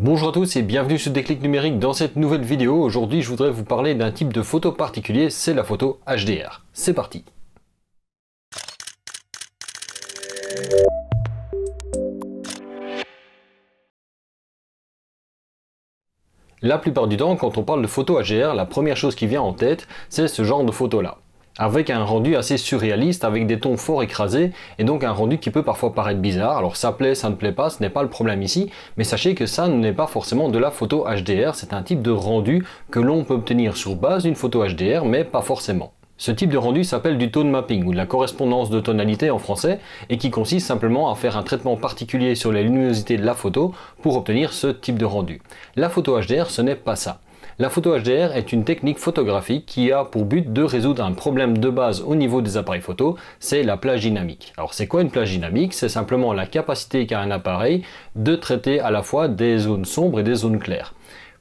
Bonjour à tous et bienvenue sur Déclic Numérique. Dans cette nouvelle vidéo, aujourd'hui je voudrais vous parler d'un type de photo particulier, c'est la photo HDR. C'est parti! La plupart du temps, quand on parle de photo HDR, la première chose qui vient en tête, c'est ce genre de photo là. Avec un rendu assez surréaliste, avec des tons forts écrasés, et donc un rendu qui peut parfois paraître bizarre. Alors ça plaît, ça ne plaît pas, ce n'est pas le problème ici, mais sachez que ça n'est pas forcément de la photo HDR, c'est un type de rendu que l'on peut obtenir sur base d'une photo HDR, mais pas forcément. Ce type de rendu s'appelle du tone mapping, ou de la correspondance de tonalité en français, et qui consiste simplement à faire un traitement particulier sur la luminosité de la photo pour obtenir ce type de rendu. La photo HDR, ce n'est pas ça. La photo HDR est une technique photographique qui a pour but de résoudre un problème de base au niveau des appareils photo, c'est la plage dynamique. Alors c'est quoi une plage dynamique? C'est simplement la capacité qu'a un appareil de traiter à la fois des zones sombres et des zones claires.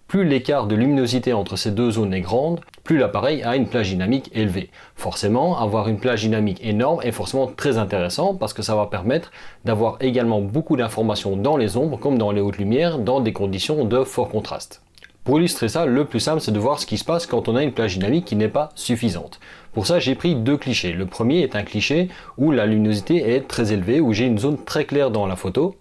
Plus l'écart de luminosité entre ces deux zones est grande, plus l'appareil a une plage dynamique élevée. Forcément, avoir une plage dynamique énorme est forcément très intéressant parce que ça va permettre d'avoir également beaucoup d'informations dans les ombres comme dans les hautes lumières dans des conditions de fort contraste. Pour illustrer ça, le plus simple c'est de voir ce qui se passe quand on a une plage dynamique qui n'est pas suffisante. Pour ça, j'ai pris deux clichés. Le premier est un cliché où la luminosité est très élevée, où j'ai une zone très claire dans la photo.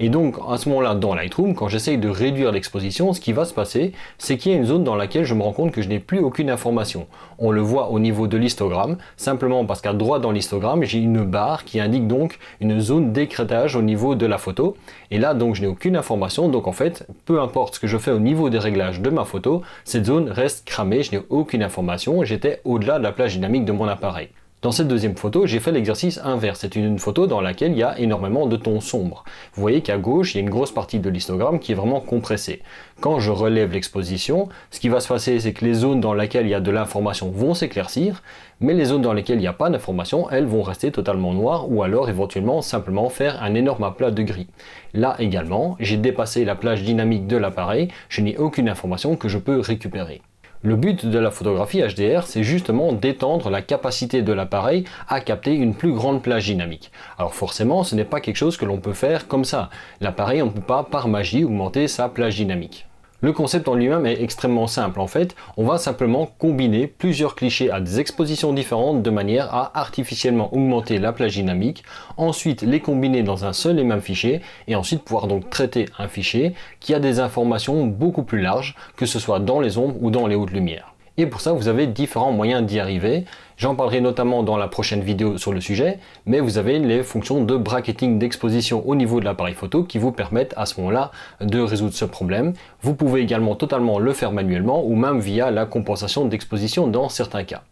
Et donc à ce moment-là, dans Lightroom, quand j'essaye de réduire l'exposition, ce qui va se passer, c'est qu'il y a une zone dans laquelle je me rends compte que je n'ai plus aucune information. On le voit au niveau de l'histogramme, simplement parce qu'à droite dans l'histogramme, j'ai une barre qui indique donc une zone d'écrêtage au niveau de la photo. Et là, donc, je n'ai aucune information, donc en fait, peu importe ce que je fais au niveau des réglages de ma photo, cette zone reste cramée, je n'ai aucune information, j'étais au-delà de la plage dynamique de mon appareil. Dans cette deuxième photo, j'ai fait l'exercice inverse. C'est une photo dans laquelle il y a énormément de tons sombres. Vous voyez qu'à gauche, il y a une grosse partie de l'histogramme qui est vraiment compressée. Quand je relève l'exposition, ce qui va se passer, c'est que les zones dans lesquelles il y a de l'information vont s'éclaircir, mais les zones dans lesquelles il n'y a pas d'information, elles vont rester totalement noires ou alors éventuellement simplement faire un énorme aplat de gris. Là également, j'ai dépassé la plage dynamique de l'appareil, je n'ai aucune information que je peux récupérer. Le but de la photographie HDR, c'est justement d'étendre la capacité de l'appareil à capter une plus grande plage dynamique. Alors forcément, ce n'est pas quelque chose que l'on peut faire comme ça. L'appareil, on ne peut pas par magie augmenter sa plage dynamique. Le concept en lui-même est extrêmement simple. En fait, on va simplement combiner plusieurs clichés à des expositions différentes de manière à artificiellement augmenter la plage dynamique, ensuite les combiner dans un seul et même fichier et ensuite pouvoir donc traiter un fichier qui a des informations beaucoup plus larges, que ce soit dans les ombres ou dans les hautes lumières. Et pour ça, vous avez différents moyens d'y arriver. J'en parlerai notamment dans la prochaine vidéo sur le sujet, mais vous avez les fonctions de bracketing d'exposition au niveau de l'appareil photo qui vous permettent à ce moment-là de résoudre ce problème. Vous pouvez également totalement le faire manuellement ou même via la compensation d'exposition dans certains cas.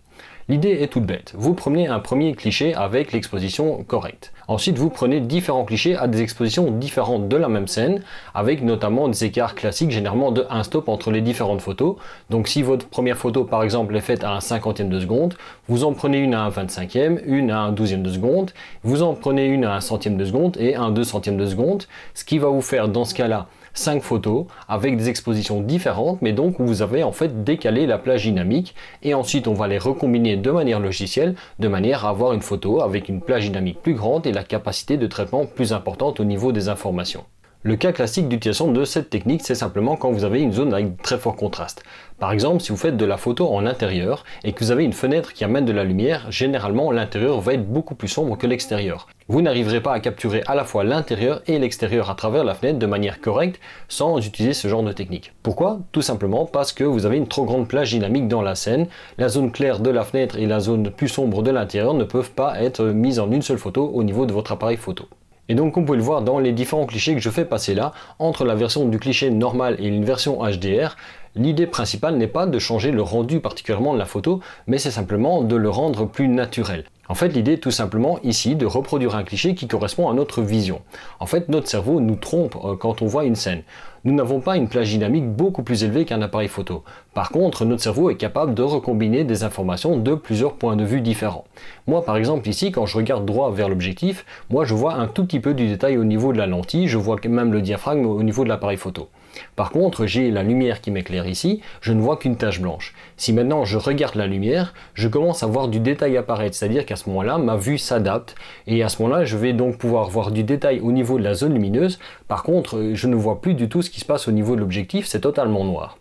L'idée est toute bête, vous prenez un premier cliché avec l'exposition correcte. Ensuite, vous prenez différents clichés à des expositions différentes de la même scène, avec notamment des écarts classiques, généralement de 1 stop entre les différentes photos. Donc si votre première photo, par exemple, est faite à 1/50e de seconde, vous en prenez une à 1/25e, une à 1/12e de seconde, vous en prenez une à 1/100e de seconde et 1/200e de seconde, ce qui va vous faire dans ce cas-là 5 photos avec des expositions différentes, mais donc où vous avez en fait décalé la plage dynamique et ensuite on va les recombiner de manière logicielle de manière à avoir une photo avec une plage dynamique plus grande et la capacité de traitement plus importante au niveau des informations. Le cas classique d'utilisation de cette technique, c'est simplement quand vous avez une zone avec très fort contraste. Par exemple, si vous faites de la photo en intérieur et que vous avez une fenêtre qui amène de la lumière, généralement l'intérieur va être beaucoup plus sombre que l'extérieur. Vous n'arriverez pas à capturer à la fois l'intérieur et l'extérieur à travers la fenêtre de manière correcte sans utiliser ce genre de technique. Pourquoi? Tout simplement parce que vous avez une trop grande plage dynamique dans la scène. La zone claire de la fenêtre et la zone plus sombre de l'intérieur ne peuvent pas être mises en une seule photo au niveau de votre appareil photo. Et donc comme vous pouvez le voir dans les différents clichés que je fais passer là, entre la version du cliché normal et une version HDR, l'idée principale n'est pas de changer le rendu particulièrement de la photo, mais c'est simplement de le rendre plus naturel. En fait, l'idée est tout simplement ici de reproduire un cliché qui correspond à notre vision. En fait, notre cerveau nous trompe quand on voit une scène. Nous n'avons pas une plage dynamique beaucoup plus élevée qu'un appareil photo. Par contre, notre cerveau est capable de recombiner des informations de plusieurs points de vue différents. Moi, par exemple, ici, quand je regarde droit vers l'objectif, moi, je vois un tout petit peu du détail au niveau de la lentille, je vois même le diaphragme au niveau de l'appareil photo. Par contre, j'ai la lumière qui m'éclaire ici, je ne vois qu'une tache blanche. Si maintenant je regarde la lumière, je commence à voir du détail apparaître, c'est-à-dire qu'à ce moment-là, ma vue s'adapte et à ce moment-là, je vais donc pouvoir voir du détail au niveau de la zone lumineuse. Par contre, je ne vois plus du tout ce qui se passe au niveau de l'objectif, c'est totalement noir.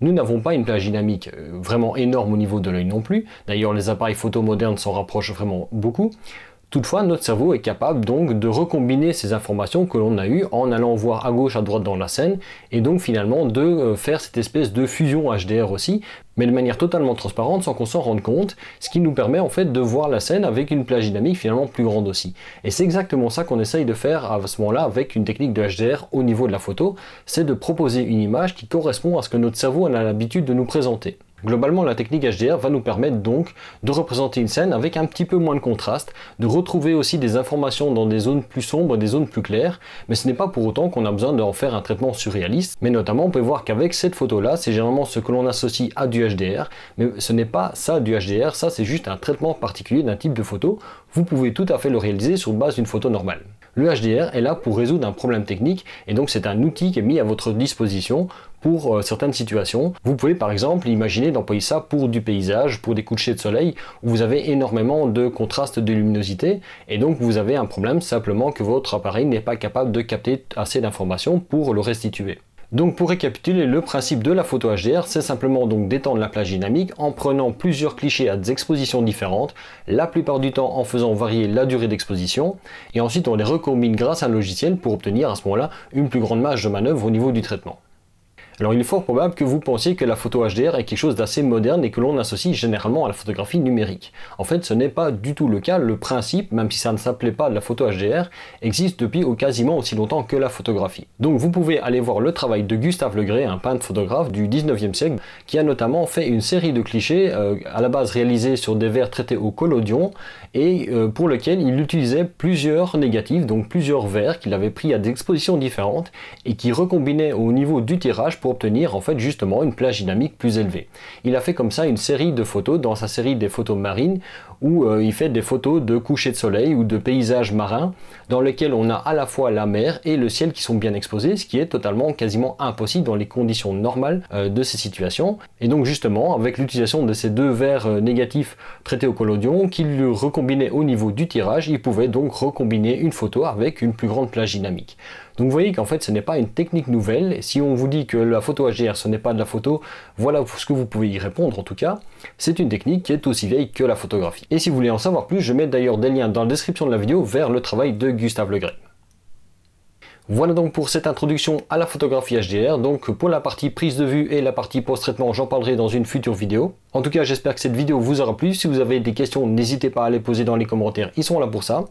Nous n'avons pas une plage dynamique vraiment énorme au niveau de l'œil non plus. D'ailleurs, les appareils photo modernes s'en rapprochent vraiment beaucoup. Toutefois, notre cerveau est capable donc de recombiner ces informations que l'on a eues en allant voir à gauche, à droite dans la scène, et donc finalement de faire cette espèce de fusion HDR aussi, mais de manière totalement transparente sans qu'on s'en rende compte, ce qui nous permet en fait de voir la scène avec une plage dynamique finalement plus grande aussi. Et c'est exactement ça qu'on essaye de faire à ce moment-là avec une technique de HDR au niveau de la photo, c'est de proposer une image qui correspond à ce que notre cerveau a l'habitude de nous présenter. Globalement, la technique HDR va nous permettre donc de représenter une scène avec un petit peu moins de contraste, de retrouver aussi des informations dans des zones plus sombres, des zones plus claires, mais ce n'est pas pour autant qu'on a besoin d'en faire un traitement surréaliste. Mais notamment, on peut voir qu'avec cette photo-là, c'est généralement ce que l'on associe à du HDR, mais ce n'est pas ça du HDR, ça c'est juste un traitement particulier d'un type de photo. Vous pouvez tout à fait le réaliser sur base d'une photo normale. Le HDR est là pour résoudre un problème technique et donc c'est un outil qui est mis à votre disposition pour certaines situations. Vous pouvez par exemple imaginer d'employer ça pour du paysage, pour des couchers de soleil où vous avez énormément de contraste de luminosité et donc vous avez un problème simplement que votre appareil n'est pas capable de capter assez d'informations pour le restituer. Donc pour récapituler, le principe de la photo HDR, c'est simplement donc d'étendre la plage dynamique en prenant plusieurs clichés à des expositions différentes, la plupart du temps en faisant varier la durée d'exposition, et ensuite on les recombine grâce à un logiciel pour obtenir à ce moment-là une plus grande marge de manœuvre au niveau du traitement. Alors il est fort probable que vous pensiez que la photo HDR est quelque chose d'assez moderne et que l'on associe généralement à la photographie numérique. En fait, ce n'est pas du tout le cas. Le principe, même si ça ne s'appelait pas de la photo HDR, existe depuis quasiment aussi longtemps que la photographie. Donc vous pouvez aller voir le travail de Gustave Le Gray, un peintre photographe du 19e siècle, qui a notamment fait une série de clichés à la base réalisés sur des verres traités au collodion et pour lequel il utilisait plusieurs négatifs, donc plusieurs verres qu'il avait pris à des expositions différentes et qui recombinait au niveau du tirage pour obtenir en fait justement une plage dynamique plus élevée. Il a fait comme ça une série de photos dans sa série des photos marines où il fait des photos de coucher de soleil ou de paysages marins dans lesquels on a à la fois la mer et le ciel qui sont bien exposés, ce qui est totalement quasiment impossible dans les conditions normales de ces situations. Et donc justement avec l'utilisation de ces deux verres négatifs traités au collodion qu'il le recombinait au niveau du tirage, il pouvait donc recombiner une photo avec une plus grande plage dynamique. Donc vous voyez qu'en fait ce n'est pas une technique nouvelle. Si on vous dit que la photo HDR ce n'est pas de la photo, voilà ce que vous pouvez y répondre en tout cas. C'est une technique qui est aussi vieille que la photographie. Et si vous voulez en savoir plus, je mets d'ailleurs des liens dans la description de la vidéo vers le travail de Gustave Le Gray. Voilà donc pour cette introduction à la photographie HDR. Donc pour la partie prise de vue et la partie post-traitement, j'en parlerai dans une future vidéo. En tout cas, j'espère que cette vidéo vous aura plu. Si vous avez des questions, n'hésitez pas à les poser dans les commentaires, ils sont là pour ça.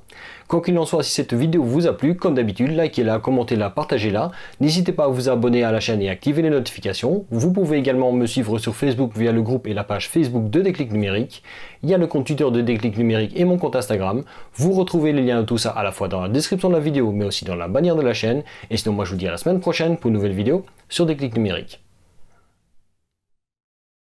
Quoi qu'il en soit, si cette vidéo vous a plu, comme d'habitude, likez-la, commentez-la, partagez-la. N'hésitez pas à vous abonner à la chaîne et activer les notifications. Vous pouvez également me suivre sur Facebook via le groupe et la page Facebook de Déclic Numérique. Il y a le compte Twitter de Déclic Numérique et mon compte Instagram. Vous retrouvez les liens de tout ça à la fois dans la description de la vidéo, mais aussi dans la bannière de la chaîne. Et sinon moi je vous dis à la semaine prochaine pour une nouvelle vidéo sur Déclic Numérique.